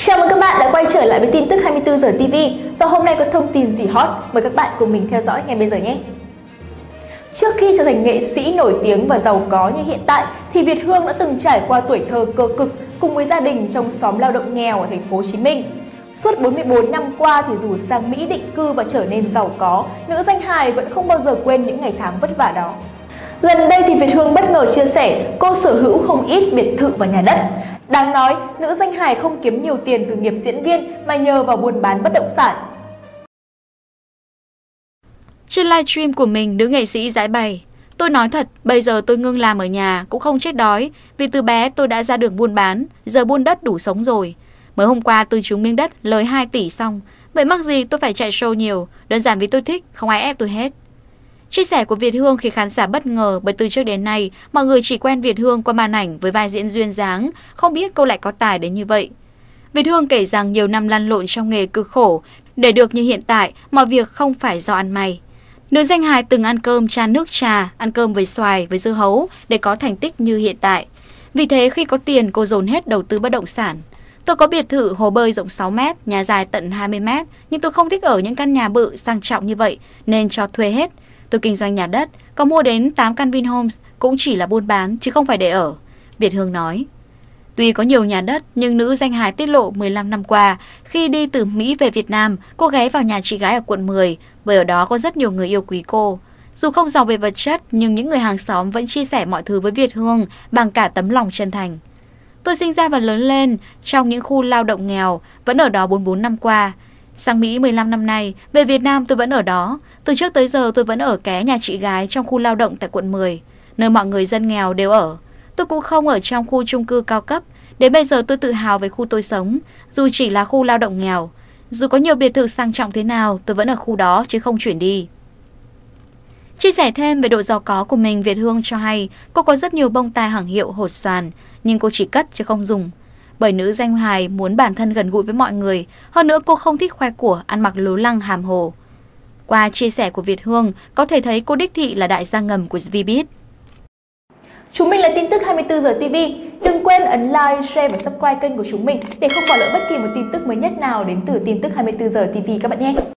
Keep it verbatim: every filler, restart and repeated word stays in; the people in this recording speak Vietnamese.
Chào mừng các bạn đã quay trở lại với tin tức hai mươi tư giờ ti vi. Và hôm nay có thông tin gì hot? Mời các bạn cùng mình theo dõi ngay bây giờ nhé! Trước khi trở thành nghệ sĩ nổi tiếng và giàu có như hiện tại thì Việt Hương đã từng trải qua tuổi thơ cơ cực cùng với gia đình trong xóm lao động nghèo ở thành phố Hồ Chí Minh. Suốt bốn mươi bốn năm qua thì dù sang Mỹ định cư và trở nên giàu có, nữ danh hài vẫn không bao giờ quên những ngày tháng vất vả đó. Gần đây thì Việt Hương bất ngờ chia sẻ cô sở hữu không ít biệt thự và nhà đất. Đáng nói, nữ danh hài không kiếm nhiều tiền từ nghiệp diễn viên mà nhờ vào buôn bán bất động sản. Trên livestream của mình, nữ nghệ sĩ giải bày: "Tôi nói thật, bây giờ tôi ngưng làm ở nhà cũng không chết đói, vì từ bé tôi đã ra đường buôn bán, giờ buôn đất đủ sống rồi. Mới hôm qua tôi trúng miếng đất lời hai tỷ xong, vậy mắc gì tôi phải chạy show nhiều, đơn giản vì tôi thích, không ai ép tôi hết." Chia sẻ của Việt Hương khiến khán giả bất ngờ bởi từ trước đến nay, mọi người chỉ quen Việt Hương qua màn ảnh với vai diễn duyên dáng, không biết cô lại có tài đến như vậy. Việt Hương kể rằng nhiều năm lăn lộn trong nghề cực khổ, để được như hiện tại, mọi việc không phải do ăn may. Nữ danh hài từng ăn cơm chan nước trà, ăn cơm với xoài, với dưa hấu để có thành tích như hiện tại. Vì thế khi có tiền, cô dồn hết đầu tư bất động sản. "Tôi có biệt thự hồ bơi rộng sáu mét, nhà dài tận hai mươi mét, nhưng tôi không thích ở những căn nhà bự sang trọng như vậy nên cho thuê hết. Tôi kinh doanh nhà đất, có mua đến tám căn Vinhomes cũng chỉ là buôn bán chứ không phải để ở", Việt Hương nói. Tuy có nhiều nhà đất nhưng nữ danh hài tiết lộ mười lăm năm qua, khi đi từ Mỹ về Việt Nam, cô ghé vào nhà chị gái ở quận mười, bởi ở đó có rất nhiều người yêu quý cô. Dù không giàu về vật chất nhưng những người hàng xóm vẫn chia sẻ mọi thứ với Việt Hương bằng cả tấm lòng chân thành. "Tôi sinh ra và lớn lên trong những khu lao động nghèo, vẫn ở đó bốn mươi bốn năm qua. Sang Mỹ mười lăm năm nay, về Việt Nam tôi vẫn ở đó. Từ trước tới giờ tôi vẫn ở ké nhà chị gái trong khu lao động tại quận mười, nơi mọi người dân nghèo đều ở. Tôi cũng không ở trong khu chung cư cao cấp. Đến bây giờ tôi tự hào về khu tôi sống, dù chỉ là khu lao động nghèo. Dù có nhiều biệt thự sang trọng thế nào, tôi vẫn ở khu đó chứ không chuyển đi." Chia sẻ thêm về độ giàu có của mình, Việt Hương cho hay cô có rất nhiều bông tai hàng hiệu hột xoàn, nhưng cô chỉ cất chứ không dùng. Bởi nữ danh hài muốn bản thân gần gũi với mọi người, hơn nữa cô không thích khoe của, ăn mặc lố lăng hàm hồ. Qua chia sẻ của Việt Hương, có thể thấy cô đích thị là đại gia ngầm của Vbiz. Chúng mình là tin tức hai mươi tư giờ ti vi. Đừng quên ấn like, share và subscribe kênh của chúng mình để không bỏ lỡ bất kỳ một tin tức mới nhất nào đến từ tin tức hai mươi tư giờ ti vi các bạn nhé.